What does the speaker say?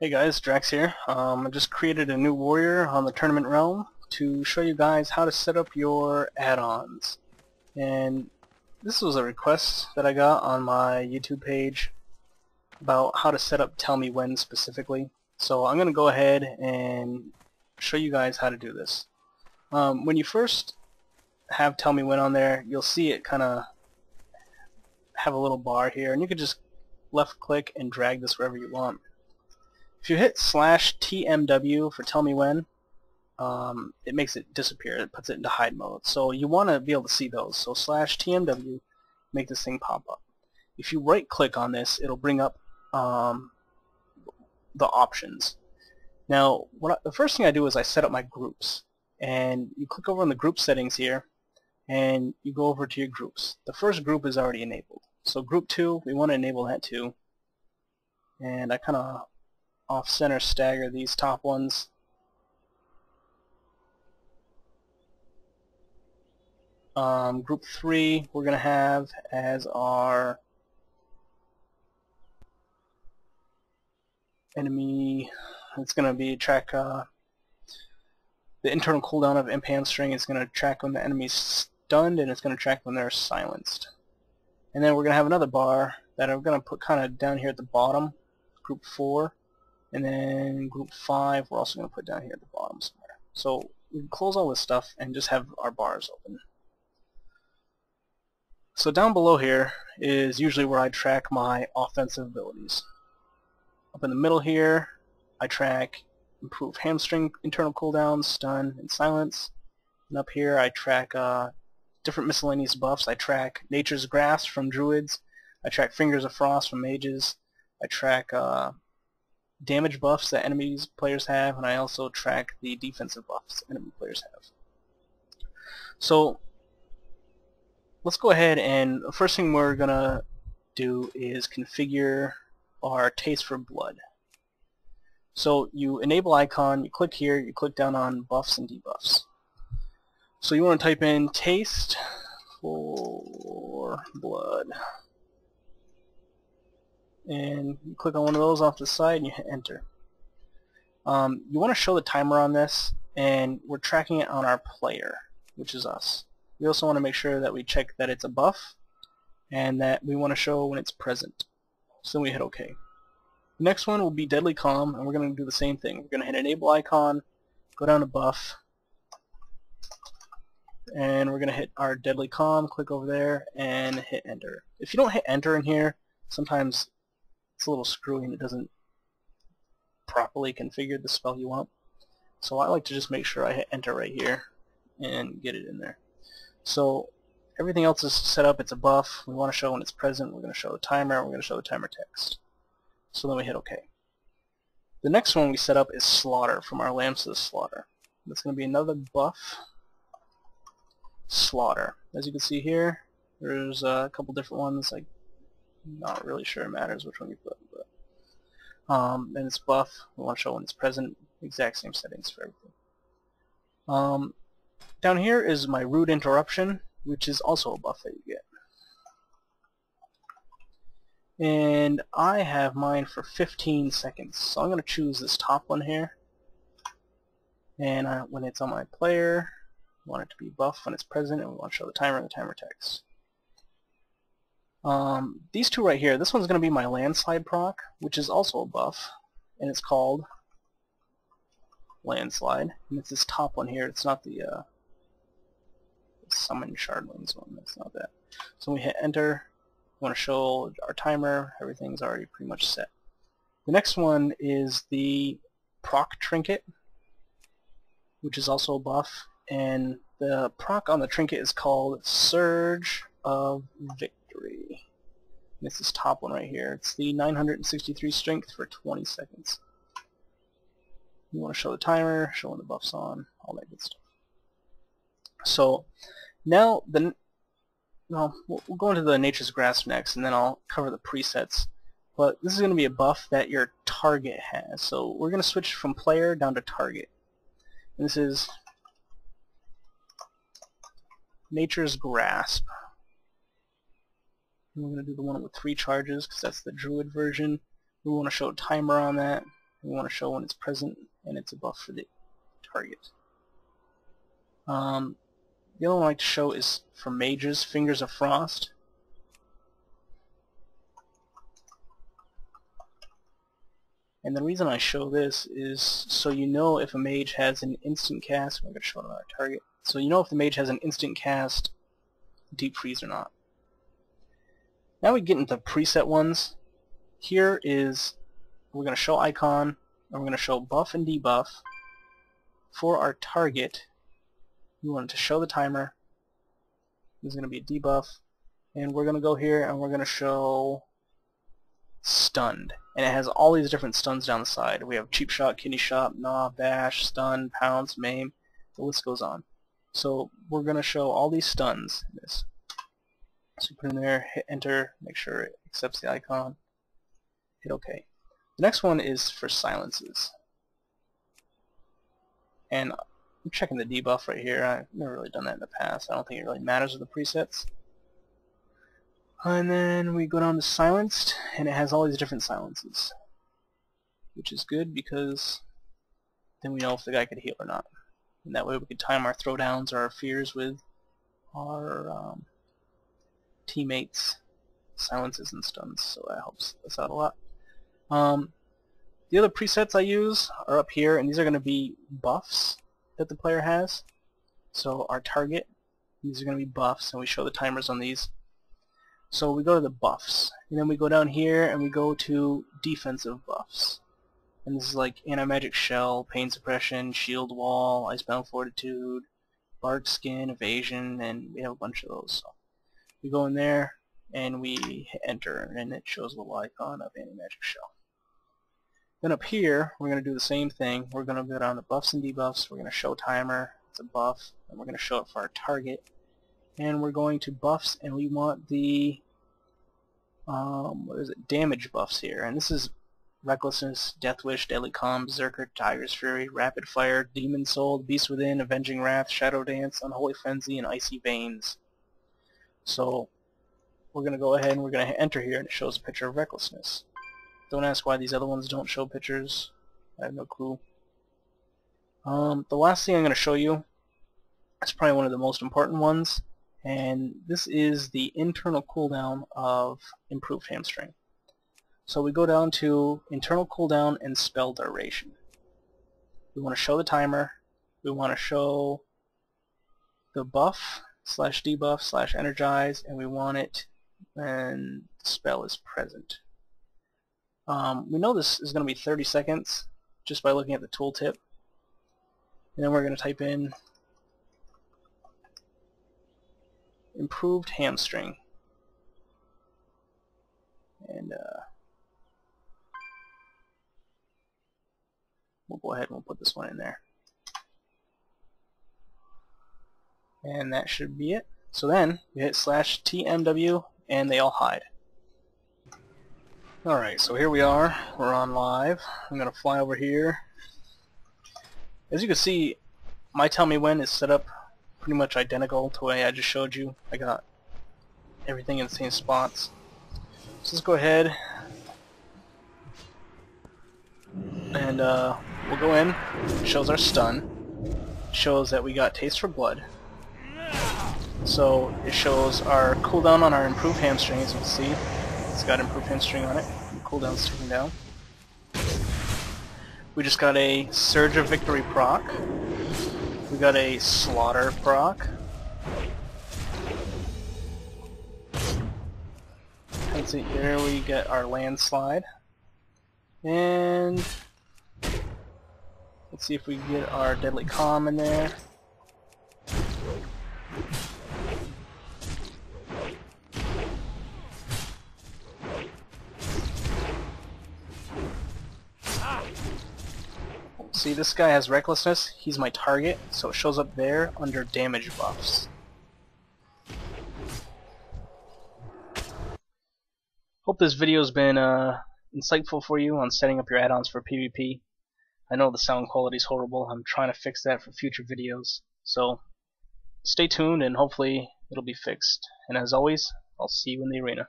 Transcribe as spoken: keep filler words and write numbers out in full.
Hey guys, Drax here. Um, I just created a new warrior on the Tournament Realm to show you guys how to set up your add-ons. And this was a request that I got on my YouTube page about how to set up Tell Me When specifically. So I'm going to go ahead and show you guys how to do this. Um, when you first have Tell Me When on there, you'll see it kind of have a little bar here, and you can just left click and drag this wherever you want. If you hit slash T M W for Tell Me When, um, it makes it disappear. It puts it into hide mode. So you want to be able to see those. So slash T M W, make this thing pop up. If you right click on this, it'll bring up um, the options. Now, what I, the first thing I do is I set up my groups. And you click over on the group settings here, and you go over to your groups. The first group is already enabled. So group two, we want to enable that too. And I kind of off-center stagger these top ones. Um, group three we're going to have as our enemy. It's going to be track uh, the internal cooldown of Imp Hamstring. It's going to track when the enemy's stunned, and it's going to track when they're silenced. And then we're going to have another bar that I'm going to put kind of down here at the bottom, group four. And then group five, we're also going to put down here at the bottom somewhere. So we can close all this stuff and just have our bars open. So down below here is usually where I track my offensive abilities. Up in the middle here, I track Improved Hamstring, internal cooldown, stun, and silence. And up here, I track uh, different miscellaneous buffs. I track Nature's Grasp from Druids. I track Fingers of Frost from Mages. I track Uh, damage buffs that enemies players have, and I also track the defensive buffs enemy players have. So let's go ahead, and the first thing we're gonna do is configure our Taste for Blood. So you enable icon, you click here, you click down on buffs and debuffs. So you want to type in Taste for Blood, and you click on one of those off the side and you hit enter. Um, you want to show the timer on this, and we're tracking it on our player, which is us. We also want to make sure that we check that it's a buff and that we want to show when it's present. So we hit OK. The next one will be Deadly Calm, and we're going to do the same thing. We're going to hit enable icon, go down to buff, and we're going to hit our Deadly Calm, click over there, and hit enter. If you don't hit enter in here, sometimes it's a little screwy and it doesn't properly configure the spell you want. So I like to just make sure I hit enter right here and get it in there. So everything else is set up. It's a buff. We want to show when it's present. We're going to show the timer. We're going to show the timer text. So then we hit OK. The next one we set up is Slaughter, from our Lambs to the Slaughter. That's going to be another buff. Slaughter. As you can see here, there's a couple different ones. Like, not really sure it matters which one you put, but um, and it's buff. We want to show when it's present. Exact same settings for everything. Um, down here is my Rude Interruption, which is also a buff that you get. And I have mine for fifteen seconds, so I'm going to choose this top one here. And I, when it's on my player, I want it to be buff when it's present, and we want to show the timer and the timer text. Um, these two right here, this one's going to be my Landslide proc, which is also a buff, and it's called Landslide, and it's this top one here. It's not the uh, Summon Shardlings one, that's not that. So we hit enter, we want to show our timer, everything's already pretty much set. The next one is the proc Trinket, which is also a buff, and the proc on the Trinket is called Surge of Victory. This is top one right here. It's the nine hundred sixty-three strength for twenty seconds. You want to show the timer, show when the buff's on, all that good stuff. So now the well, we'll go into the Nature's Grasp next, and then I'll cover the presets. But this is going to be a buff that your target has. So we're going to switch from player down to target. And this is Nature's Grasp. We're going to do the one with three charges because that's the Druid version. We want to show a timer on that, we want to show when it's present, and it's a buff for the target. Um, the other one I like to show is for mages, Fingers of Frost. And the reason I show this is so you know if a mage has an instant cast, we're going to show it on our target, so you know if the mage has an instant cast, Deep Freeze or not. Now we get into preset ones. Here is, we're going to show icon, and we're going to show buff and debuff. For our target, we want to show the timer. There's going to be a debuff, and we're going to go here and we're going to show stunned. And it has all these different stuns down the side. We have Cheap Shot, Kidney Shot, Gnaw, Bash, Stun, Pounce, Maim. The list goes on. So we're going to show all these stuns in this. So you put in there, hit enter, make sure it accepts the icon, hit OK. The next one is for silences. And I'm checking the debuff right here. I've never really done that in the past. I don't think it really matters with the presets. And then we go down to silenced, and it has all these different silences, which is good because then we know if the guy could heal or not, and that way we can time our throwdowns or our fears with our um, teammates' silences and stuns. So that helps us out a lot. Um, the other presets I use are up here, and these are going to be buffs that the player has. So our target, these are going to be buffs, and we show the timers on these. So we go to the buffs, and then we go down here and we go to defensive buffs. And this is like Anti-Magic Shell, Pain Suppression, Shield Wall, Icebound Fortitude, Barkskin, Evasion, and we have a bunch of those. So we go in there and we hit enter, and it shows the little icon of Anti-Magic Shell. Then up here, we're going to do the same thing. We're going to go down to buffs and debuffs. We're going to show timer, it's a buff, and we're going to show it for our target. And we're going to buffs, and we want the um, what is it? damage buffs here. And this is Recklessness, Death Wish, Deadly Calm, Berserker, Tiger's Fury, Rapid Fire, Demon Soul, The Beast Within, Avenging Wrath, Shadow Dance, Unholy Frenzy, and Icy Veins. So we're going to go ahead and we're going to enter here, and it shows a picture of Recklessness. Don't ask why these other ones don't show pictures. I have no clue. Um, the last thing I'm going to show you is probably one of the most important ones. And this is the internal cooldown of Improved Hamstring. So we go down to internal cooldown and spell duration. We want to show the timer. We want to show the buff slash debuff slash energize, and we want it when the spell is present. Um, we know this is going to be thirty seconds just by looking at the tooltip. And then we're going to type in Improved Hamstring, and uh, we'll go ahead and we'll put this one in there, and that should be it. So then we hit slash T M W and they all hide. Alright, so here we are, we're on live. I'm gonna fly over here. As you can see, my Tell Me When is set up pretty much identical to the way I just showed you. I got everything in the same spots. So let's go ahead and uh, we'll go in. It shows our stun. It shows that we got Taste for Blood. So it shows our cooldown on our Improved Hamstring, as you can see. It's got Improved Hamstring on it. The cooldown's ticking down. We just got a Surge of Victory proc. We got a Slaughter proc. That's it here, we get our Landslide. And let's see if we can get our Deadly Calm in there. See, this guy has Recklessness, he's my target, so it shows up there under damage buffs. Hope this video's been uh, insightful for you on setting up your add-ons for PvP. I know the sound quality's horrible, I'm trying to fix that for future videos, so stay tuned and hopefully it'll be fixed. And as always, I'll see you in the arena.